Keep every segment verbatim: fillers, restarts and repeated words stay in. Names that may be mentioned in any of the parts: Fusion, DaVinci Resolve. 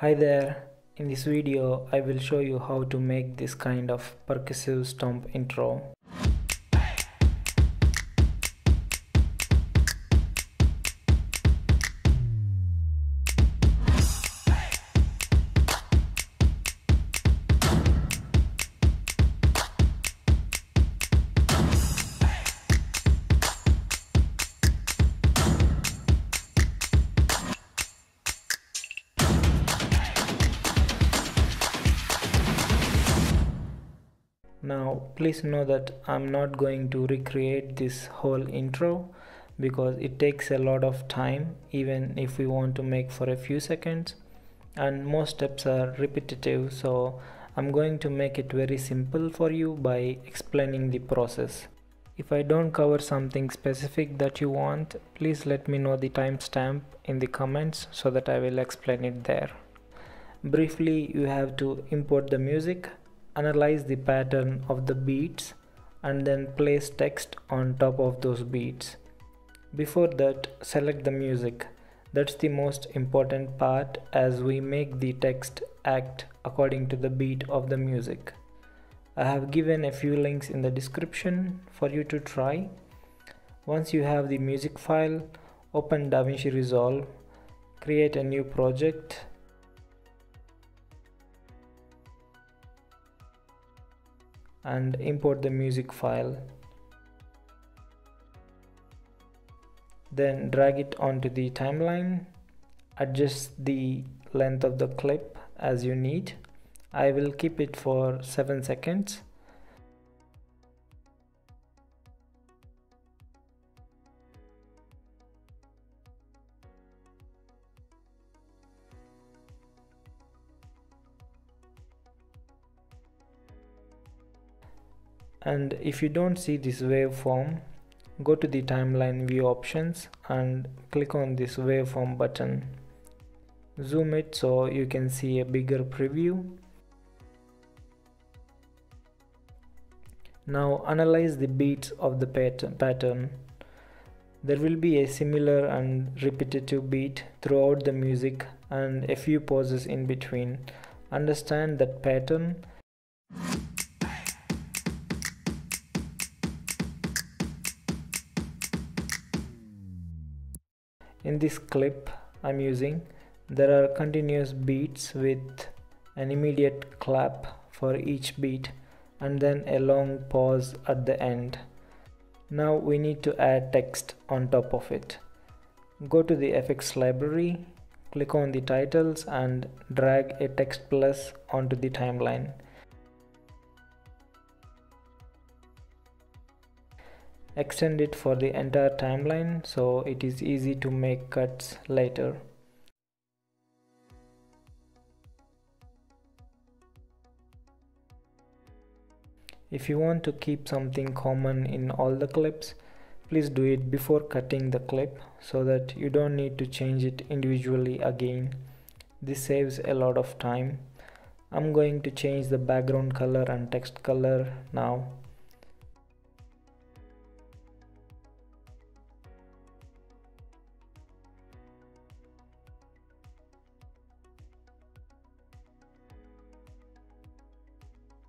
Hi there, in this video I will show you how to make this kind of percussive stomp intro. Now please know that I'm not going to recreate this whole intro because it takes a lot of time, even if we want to make for a few seconds, and most steps are repetitive, so I'm going to make it very simple for you by explaining the process. If I don't cover something specific that you want, please let me know the timestamp in the comments so that I will explain it there. Briefly, you have to import the music, analyze the pattern of the beats, and then place text on top of those beats. Before that, select the music. That's the most important part, as we make the text act according to the beat of the music. I have given a few links in the description for you to try. Once you have the music file, open DaVinci Resolve, create a new project, and import the music file. Then drag it onto the timeline. Adjust the length of the clip as you need. I will keep it for seven seconds. And if you don't see this waveform, go to the timeline view options and click on this waveform button. Zoom it so you can see a bigger preview. Now analyze the beats of the pattern. There will be a similar and repetitive beat throughout the music and a few pauses in between. Understand that pattern. In this clip I'm using, there are continuous beats with an immediate clap for each beat and then a long pause at the end. Now we need to add text on top of it. Go to the F X library, click on the titles and drag a text plus onto the timeline. Extend it for the entire timeline so it is easy to make cuts later. If you want to keep something common in all the clips, please do it before cutting the clip so that you don't need to change it individually again. This saves a lot of time. I'm going to change the background color and text color now.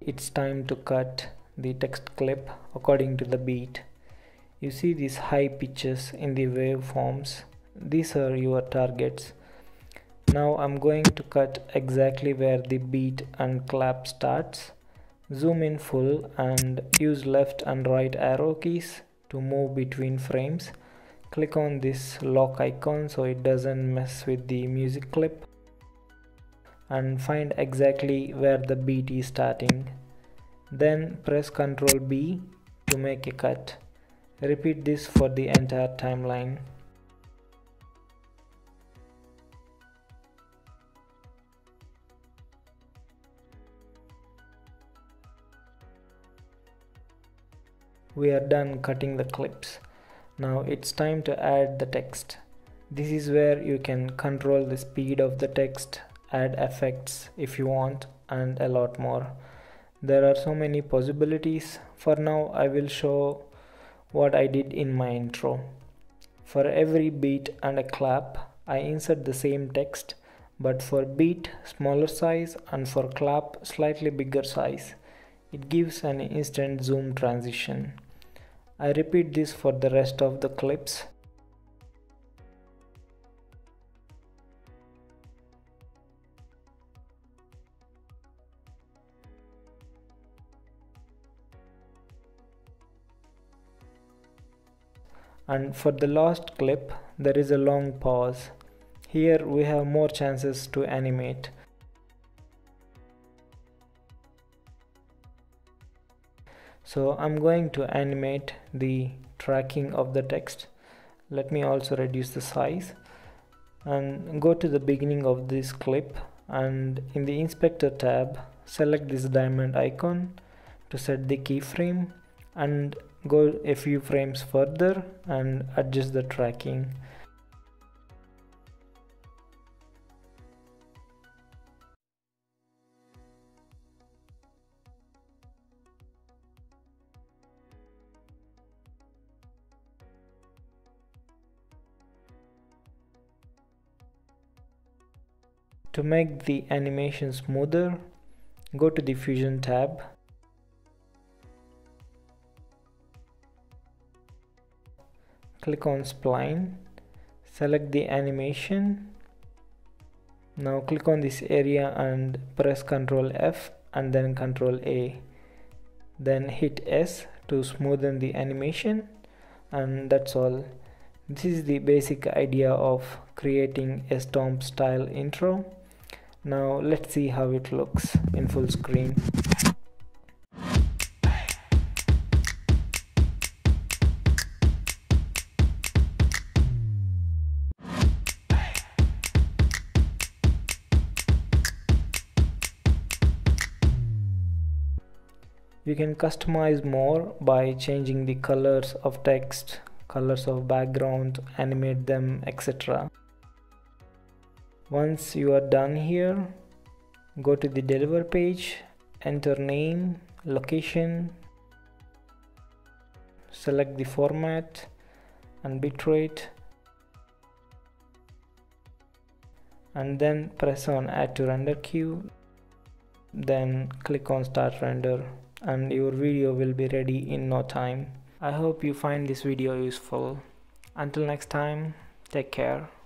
It's time to cut the text clip according to the beat. You see these high pitches in the waveforms. These are your targets. Now I'm going to cut exactly where the beat and clap starts. Zoom in full and use left and right arrow keys to move between frames. Click on this lock icon so it doesn't mess with the music clip, and find exactly where the beat is starting. Then press control B to make a cut. Repeat this for the entire timeline. We are done cutting the clips. Now it's time to add the text. This is where you can control the speed of the text, add effects if you want, and a lot more. There are so many possibilities. For now I will show what I did in my intro. For every beat and a clap I insert the same text, but for beat smaller size and for clap slightly bigger size. It gives an instant zoom transition. I repeat this for the rest of the clips. And for the last clip, there is a long pause. Here we have more chances to animate. So I'm going to animate the tracking of the text. Let me also reduce the size and go to the beginning of this clip, and in the inspector tab select this diamond icon to set the keyframe and go a few frames further and adjust the tracking. To make the animation smoother, go to the Fusion tab. Click on spline, select the animation. Now click on this area and press control F and then control A. Then hit S to smoothen the animation, and that's all. This is the basic idea of creating a stomp style intro. Now let's see how it looks in full screen. You can customize more by changing the colors of text, colors of background, animate them, et cetera. Once you are done here, go to the deliver page, enter name, location, select the format and bitrate, and then press on add to render queue, then click on start render, and your video will be ready in no time. I hope you find this video useful. Until next time, take care.